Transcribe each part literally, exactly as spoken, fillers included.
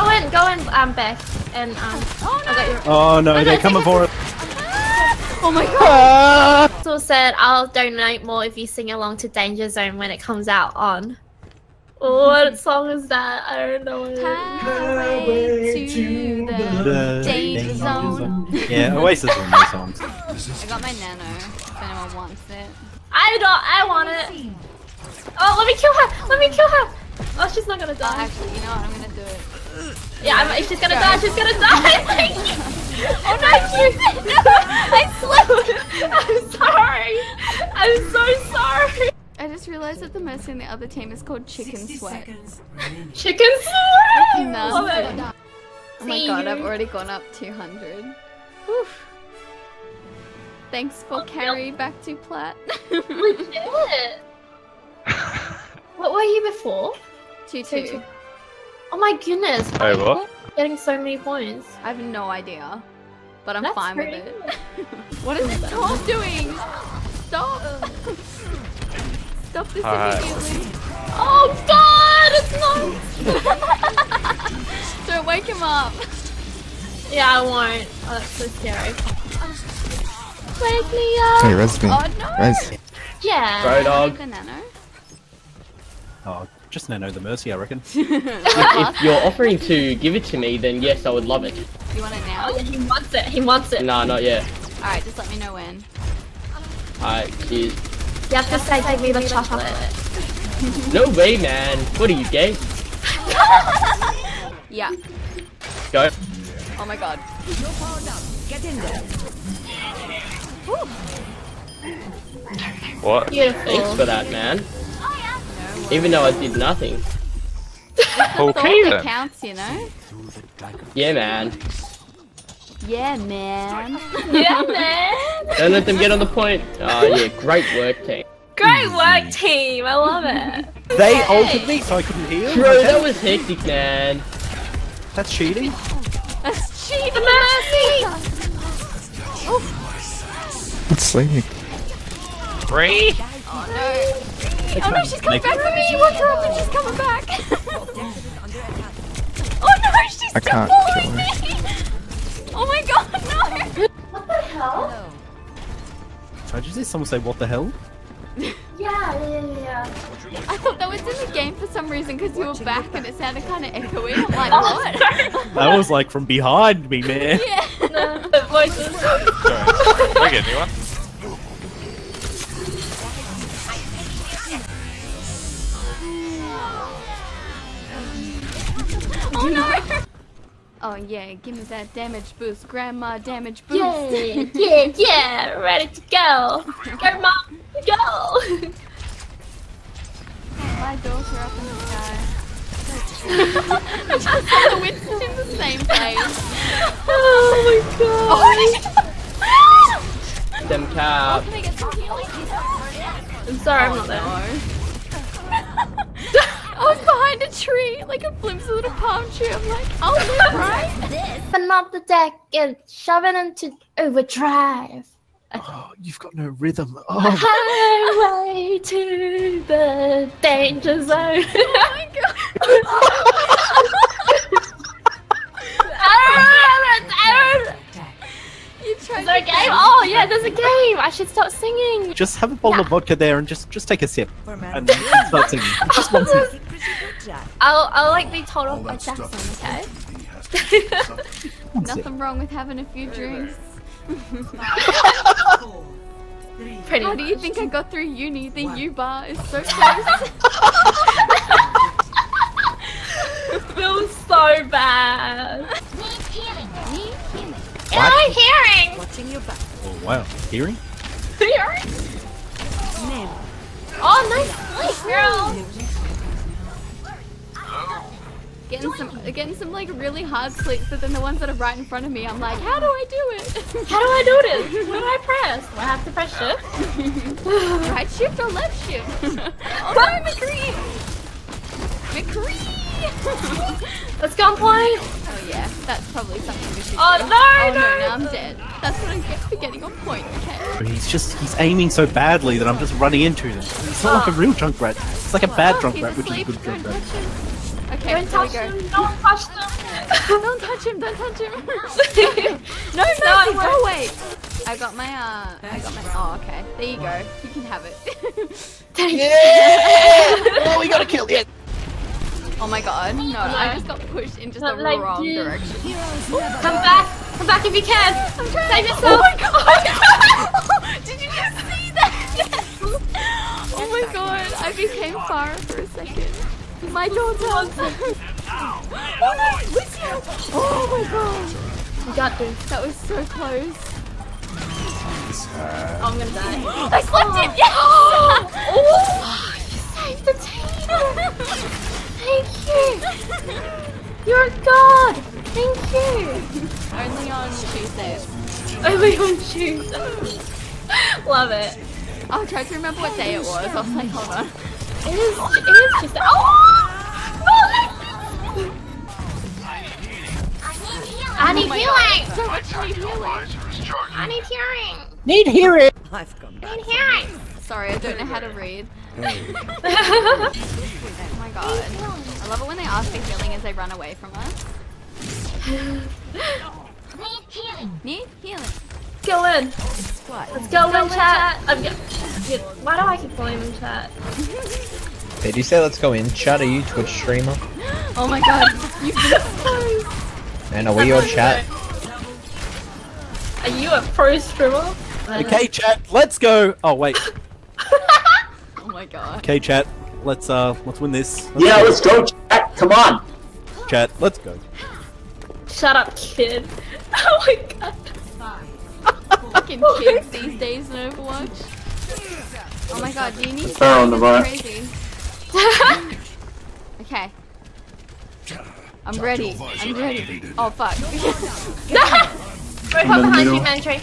Go in, go in, um, back. And, um, oh, no. I got your... oh no, okay, they're coming for it. Oh my god! Ah! So said I'll donate more if you sing along to Danger Zone when it comes out on. Oh, what song is that? I don't know what it is. Highway to the Danger Zone. Yeah, Oasis on those songs. I got my nano, if anyone wants it. I don't, I want it. Oh, let me kill her, let me kill her. Oh, she's not gonna die. Oh, actually, you know what, I'm gonna do it. Yeah, I'm, she's gonna die, she's gonna die. Thank you. Oh no, you. No, I slipped. I'm sorry. I'm so sorry. I just realized that the Mercy in the other team is called Chicken Sweat. Chicken Sweat! No, no. Oh my god, I've already gone up two hundred. Oof. Thanks for oh, carry no. back to plat. Legit! What were you before? two two. Oh my goodness. Wait, I'm what? Getting so many points. I have no idea. But I'm That's fine with it. What is this dog doing? Stop! Stop this right. immediately. Oh god, it's not! Don't wake him up. Yeah, I won't. Oh, that's so scary. Wake me up! Hey, res me. Oh no! Res. Yeah. Bro, dog. Nano. Oh, just nano the Mercy, I reckon. if, if you're offering to give it to me, then yes, I would love it. You want it now? Oh, yeah, he wants it. He wants it. Nah, not yet. Alright, just let me know when. Alright, cheers. You have to say, give me the chocolate. No way, man. What are you, gay? Yeah. Go. Oh my god. You're powered up. Get in there. What? Beautiful. Thanks for that, man. Oh, yeah. No, even though I did nothing. Okay, then. It counts, you know? Yeah, man. Yeah, man. Yeah, man. Don't let them get on the point. Oh, yeah. Great work, team. Great work, team. I love it. They hey. ulted me so I couldn't heal. Bro, okay. That was hectic, man. That's cheating. That's cheating. The Mercy. It's sleeping. Free? Oh, no. Oh, no, she's coming back for me. Watch her up and she's coming back. Oh, no, she's I still following me. Oh my god, no! What the hell? Did you see someone say, what the hell? Yeah, yeah, yeah. I thought that was in the game for some reason because you were back and it sounded kind of echoey. I'm like, oh, what? That was like from behind me, man. Yeah. No, the voices. Sorry. Can I get a new one? Oh no! Oh yeah, give me that damage boost, grandma damage boost. Yeah, yeah, yeah, ready to go. Grandma, go! Oh, my doors are up in the sky. I just saw the Winston in the same place. Oh my god. Oh, them cow. Oh, can I get some healing? I'm sorry, oh, I'm not there. No. I was behind a tree, like a glimpse of a palm tree. I'm like, oh, that's right. Open up the deck and shove it into overdrive. Okay. Oh, you've got no rhythm. Oh. Highway to the danger zone. Oh my god. I don't remember. You tried. Is there a game? Oh yeah, there's a game. I should start singing. Just have a bottle yeah. of vodka there and just just take a sip and start singing. Just one sip. I'll, I'll like be told off by Jackson, okay? Nothing wrong with having a few drinks. Pretty How much. do you think I got through uni? The one. U bar is so close. Feels so bad. Need hearing. Need hearing. Am I hearing? Watching your back. Oh wow. Hearing? Hearing? Oh, oh nice, nice girl. Getting some, getting some like really hard sleeps, but then the ones that are right in front of me, I'm like, how do I do it? How do I do this? What do I press? Do I have to press shift? Right shift or left shift? Oh no, McCree! McCree! Let's go and play! Oh yeah, that's probably something we should do. Oh no, oh, no, no, no, I'm dead. That's what I get for getting on point, okay? He's just, he's aiming so badly that I'm just running into them. It's not oh. like a real drunk rat. It's like a bad oh, drunk rat, which is a good drunk rat. Okay, don't touch him, don't touch him! Don't touch him, don't touch him! No, Mercy, no, go away! I got my, uh, I got my, oh, okay. There you go, you can have it. Yeah! Oh, we got a kill, yeah! Oh my god, no, yeah. I just got pushed into the like, wrong dude. direction. Come back, come back if you can! I'm trying Save to... yourself! Oh my god! Did you just see that? Oh my god, I became Farah for a second. My daughter! Oh no! With you! Oh my god! We got this. That was so close. Oh, I'm gonna die. I slapped him! Yes! Oh! Oh! You saved the team! Thank you! You're a god! Thank you! Only on Tuesdays. Only on Tuesdays. Love it. I tried to remember what day it was. I was like, hold on. It is, it is just a- Oh! No! I need healing! So much need healing! I need hearing! Need hearing! I've come back. Need hearing! Sorry, I don't know how to read. Oh my god. I love it when they ask for healing as they run away from us. Need healing! Need healing! Let's go in! Let's go in, chat! I'm Why do I keep calling him chat? Did you say let's go in chat? Are you Twitch streamer? Oh my god, you just Man, are we your chat? Are you a pro streamer? Okay, chat, let's go! Oh wait. Oh my god. Okay, chat, let's uh let's win this. Let's yeah, go. let's go chat, come on! Chat, let's go. Shut up, kid. Oh my god. Fucking kids these days in Overwatch. Oh my god, do you need to on the crazy? Okay. I'm ready. I'm ready. Oh fuck. Roadhog right behind you, Mantry.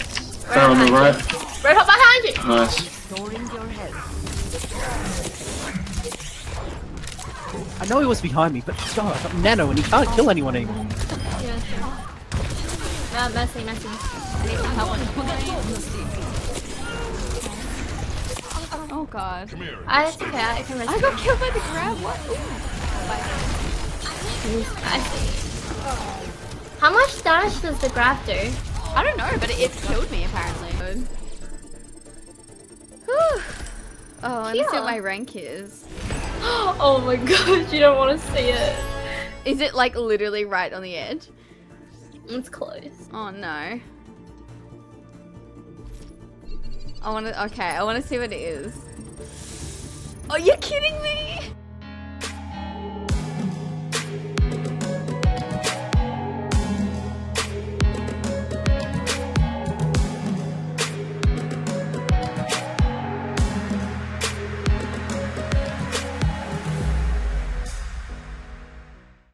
Right on the right. Roadhog behind you! Nice. I know he was behind me, but god, I got Nano and he can't kill anyone anymore. Yeah. No, Mercy, Mercy. I need some help. Oh god. Here, I, okay, I, can I got killed by the grab, what? Ooh. How much damage does the grab do? I don't know, but it, it killed me apparently. Oh, I don't see what my rank is. Oh my god, you don't want to see it. Is it like literally right on the edge? It's close. Oh no. I wanna, okay, I wanna see what it is. Are you kidding me?